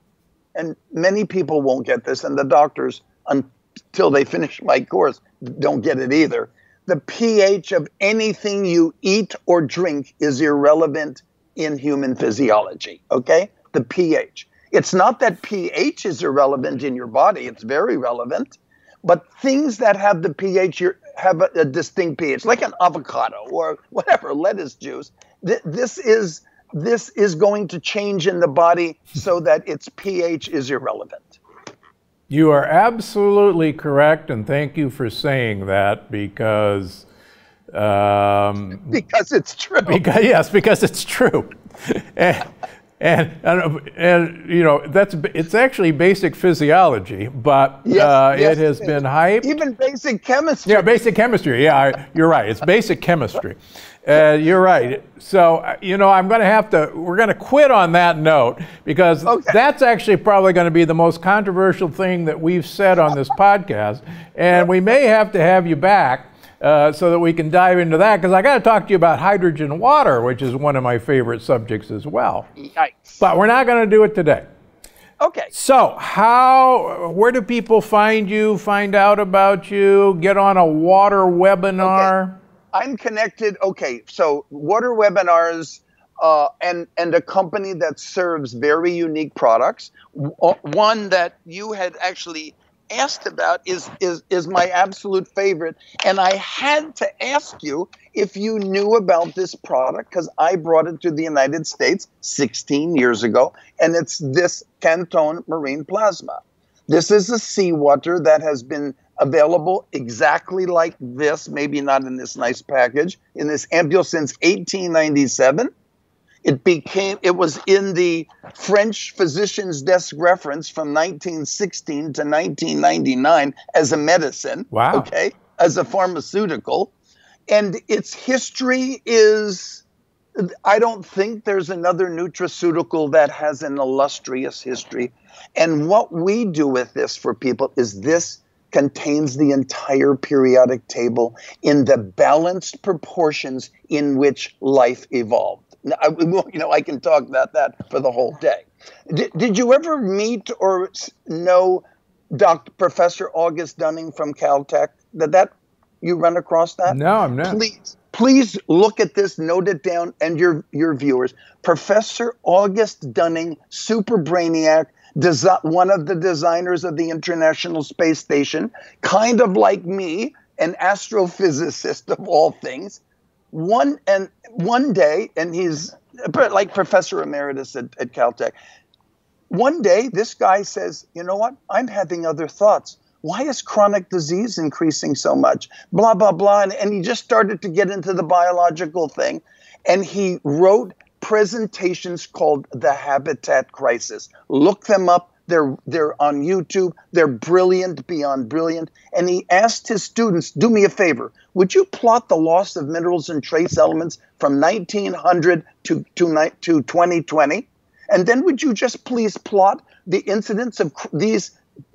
and many people won't get this, and the doctors until they finish my course don't get it either. The pH of anything you eat or drink is irrelevant in human physiology, okay? The pH. It's not that pH is irrelevant in your body, it's very relevant, but things that have the pH have a distinct pH, like an avocado or whatever, lettuce juice, this is going to change in the body so that its pH is irrelevant. You are absolutely correct, and thank you for saying that, because it's true. Because it's true. And you know, it's actually basic physiology, but it has been hyped. Even basic chemistry. Yeah, basic chemistry. Yeah, you're right. It's basic chemistry. You're right. So, you know, we're going to quit on that note, because that's actually probably going to be the most controversial thing that we've said on this podcast. And we may have to have you back so that we can dive into that, because I got to talk to you about hydrogen water, which is one of my favorite subjects as well. Yikes. But we're not going to do it today. Okay. So where do people find you, find out about you, get on a water webinar? Okay. I'm connected. Okay. So water webinars and a company that serves very unique products. One that you had actually asked about is my absolute favorite, and I had to ask you if you knew about this product, because I brought it to the United States 16 years ago, and it's this Cantone marine plasma. This is a seawater that has been available exactly like this, maybe not in this nice package, in this ampoule since 1897. It was in the French physician's desk reference from 1916 to 1999 as a medicine, as a pharmaceutical. And its history is, I don't think there's another nutraceutical that has an illustrious history. And what we do with this for people is this contains the entire periodic table in the balanced proportions in which life evolved. You know, I can talk about that for the whole day. Did you ever meet or know Professor August Dunning from Caltech? Did you run across that? No, I'm not. Please look at this, note it down, and your viewers. Professor August Dunning, super brainiac, one of the designers of the International Space Station, kind of like me, an astrophysicist of all things. One day, and he's like Professor Emeritus at Caltech, one day this guy says, you know what, I'm having other thoughts. Why is chronic disease increasing so much? Blah, blah, blah. And he just started to get into the biological thing. And he wrote presentations called The Habitat Crisis. Look them up. They're on YouTube. They're brilliant, beyond brilliant. And he asked his students, do me a favor, would you plot the loss of minerals and trace elements from 1900 to 2020? And then would you just please plot the incidence of these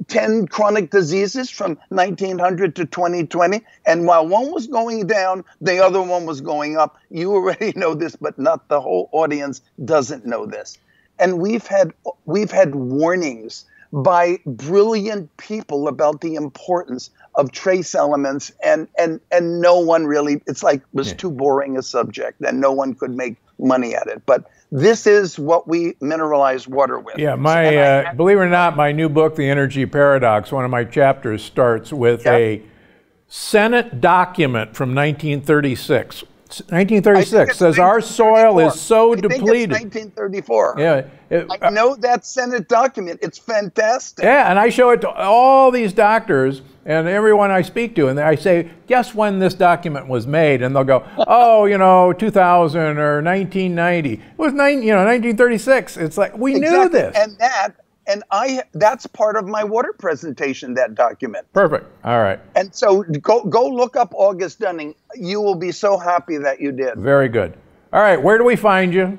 10 chronic diseases from 1900 to 2020, and while one was going down, the other one was going up. You already know this, but not the whole audience doesn't know this. And we've had warnings by brilliant people about the importance of trace elements, and no one really, it's like it was too boring a subject, and no one could make money at it. But this is what we mineralize water with. Yeah, my believe it or not, my new book, The Energy Paradox, one of my chapters starts with a Senate document from 1936. 1936 says our soil is so depleted. I think it's 1934. Yeah, I know that Senate document. It's fantastic. Yeah, and I show it to all these doctors and everyone I speak to, and I say, guess when this document was made? And they'll go, oh, you know, 2000 or 1990. It was 1936. It's like we knew this. And that's part of my water presentation, that document. Perfect. All right. And so go look up August Dunning. You will be so happy that you did. Very good. All right. Where do we find you?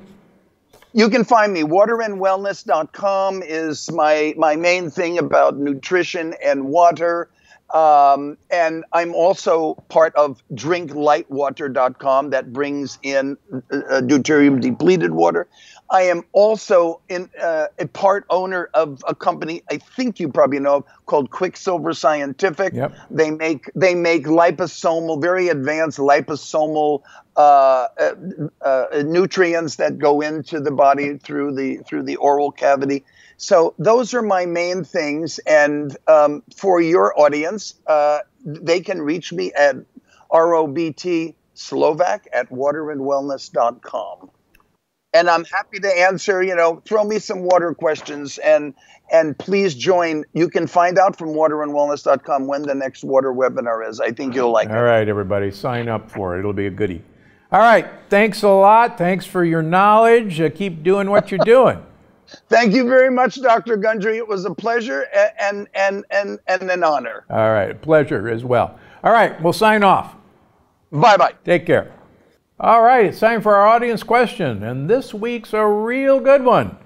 You can find me. Waterandwellness.com is my main thing about nutrition and water. And I'm also part of drinklightwater.com that brings in deuterium depleted water. I am also a part owner of a company I think you probably know of called Quicksilver Scientific. Yep. They make liposomal, very advanced liposomal nutrients that go into the body through the oral cavity. So those are my main things. And for your audience, they can reach me at ROBT Slovak@waterandwellness.com. And I'm happy to answer, throw me some water questions, and please join. You can find out from waterandwellness.com when the next water webinar is. I think you'll like it. All right, everybody, sign up for it. It'll be a goodie. All right, thanks a lot. Thanks for your knowledge. Keep doing what you're doing. Thank you very much, Dr. Gundry. It was a pleasure and an honor. All right, pleasure as well. All right, we'll sign off. Bye-bye. Take care. All right, it's time for our audience question, and this week's a real good one.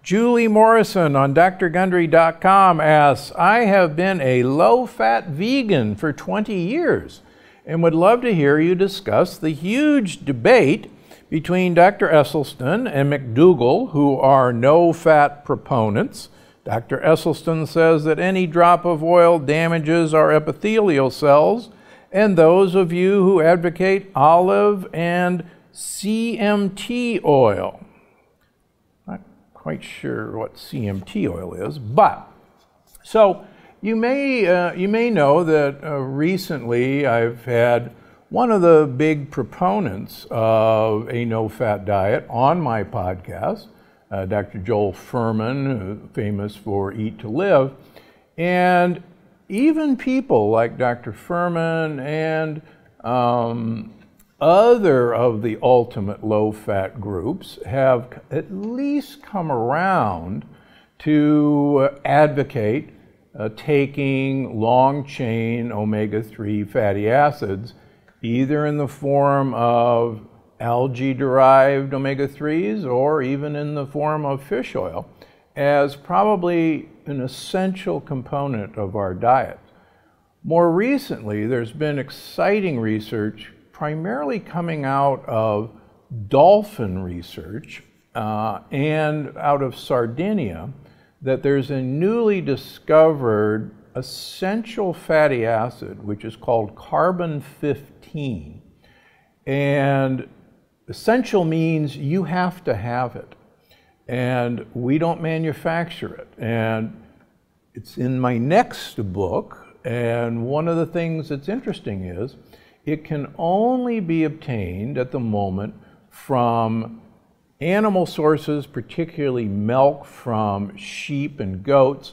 Julie Morrison on drgundry.com asks, I have been a low-fat vegan for 20 years and would love to hear you discuss the huge debate between Dr. Esselstyn and McDougall, who are no-fat proponents. Dr. Esselstyn says that any drop of oil damages our epithelial cells, and those of you who advocate olive and CMT oil. Not quite sure what CMT oil is, but so you may know that recently I've had one of the big proponents of a no-fat diet on my podcast, Dr. Joel Fuhrman, famous for Eat to Live, and even people like Dr. Fuhrman and other of the ultimate low-fat groups have at least come around to advocate taking long-chain omega-3 fatty acids, either in the form of algae-derived omega-3s or even in the form of fish oil, as probably an essential component of our diet. More recently, there's been exciting research primarily coming out of dolphin research and out of Sardinia that there's a newly discovered essential fatty acid which is called carbon 15. And essential means you have to have it. And we don't manufacture it. And it's in my next book. And one of the things that's interesting is it can only be obtained at the moment from animal sources, particularly milk from sheep and goats,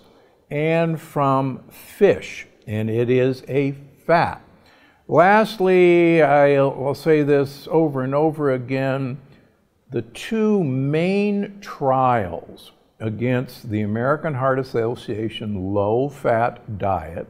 and from fish. And it is a fat. Lastly, I'll say this over and over again. The two main trials against the American Heart Association low-fat diet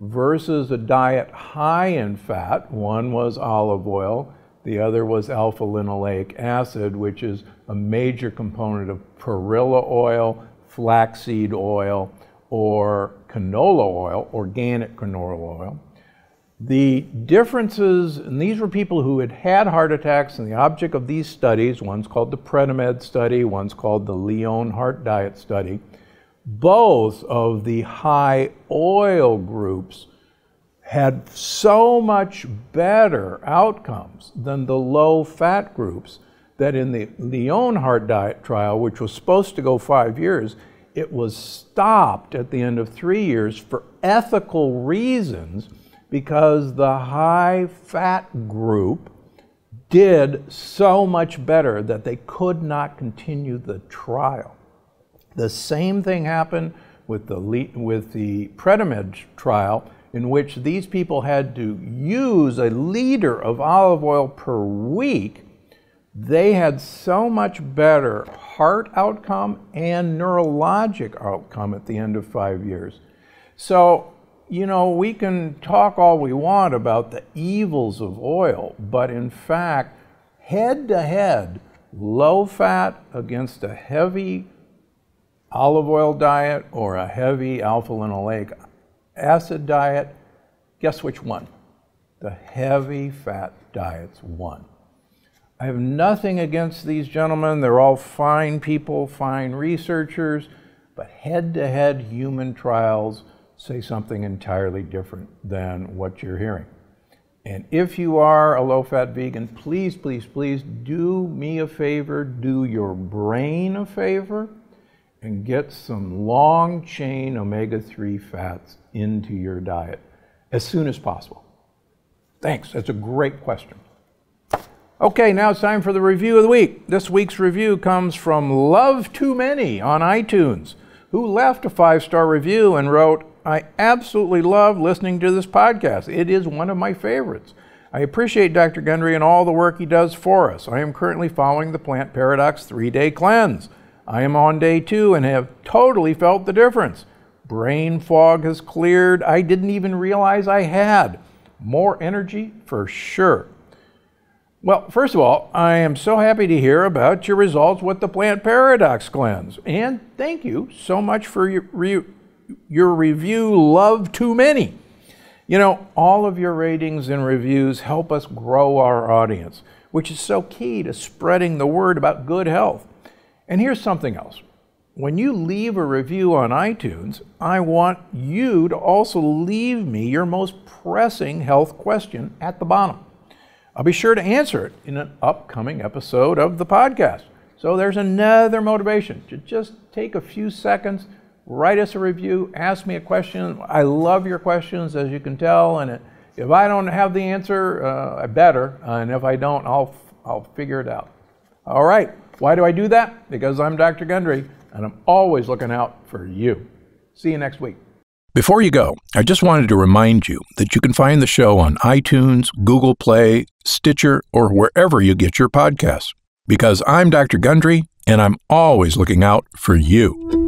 versus a diet high in fat, one was olive oil, the other was alpha-linolenic acid, which is a major component of perilla oil, flaxseed oil, or canola oil, organic canola oil. The differences, and these were people who had had heart attacks, and the object of these studies, one's called the PREDIMED study, one's called the Lyon Heart Diet study, both of the high oil groups had so much better outcomes than the low fat groups that in the Lyon Heart Diet trial, which was supposed to go 5 years, it was stopped at the end of 3 years for ethical reasons, because the high fat group did so much better that they could not continue the trial. The same thing happened with the PREDIMED trial, in which these people had to use a liter of olive oil per week. They had so much better heart outcome and neurologic outcome at the end of 5 years. So, you know, we can talk all we want about the evils of oil, but in fact, head-to-head, low fat against a heavy olive oil diet or a heavy alpha-linoleic acid diet, guess which one? The heavy fat diets won. I have nothing against these gentlemen. They're all fine people, fine researchers, but head-to-head human trials say something entirely different than what you're hearing. And if you are a low-fat vegan, please, please, please do me a favor, do your brain a favor, and get some long-chain omega-3 fats into your diet as soon as possible. Thanks, that's a great question. Okay, now it's time for the review of the week. This week's review comes from Love Too Many on iTunes, who left a 5-star review and wrote, "I absolutely love listening to this podcast. It is one of my favorites. I appreciate Dr. Gundry and all the work he does for us. I am currently following the Plant Paradox 3-day cleanse. I am on day 2 and have totally felt the difference. Brain fog has cleared. I didn't even realize I had. More energy for sure." Well, first of all, I am so happy to hear about your results with the Plant Paradox Cleanse. And thank you so much for your review, Love Too Many. You know, all of your ratings and reviews help us grow our audience, which is so key to spreading the word about good health. And here's something else. When you leave a review on iTunes, I want you to also leave me your most pressing health question at the bottom. I'll be sure to answer it in an upcoming episode of the podcast. So there's another motivation to just take a few seconds, write us a review, ask me a question. I love your questions, as you can tell, and if I don't have the answer, I better, and if I don't, I'll figure it out. All right, why do I do that? Because I'm Dr. Gundry, and I'm always looking out for you. See you next week. Before you go, I just wanted to remind you that you can find the show on iTunes, Google Play, Stitcher, or wherever you get your podcasts. Because I'm Dr. Gundry, and I'm always looking out for you.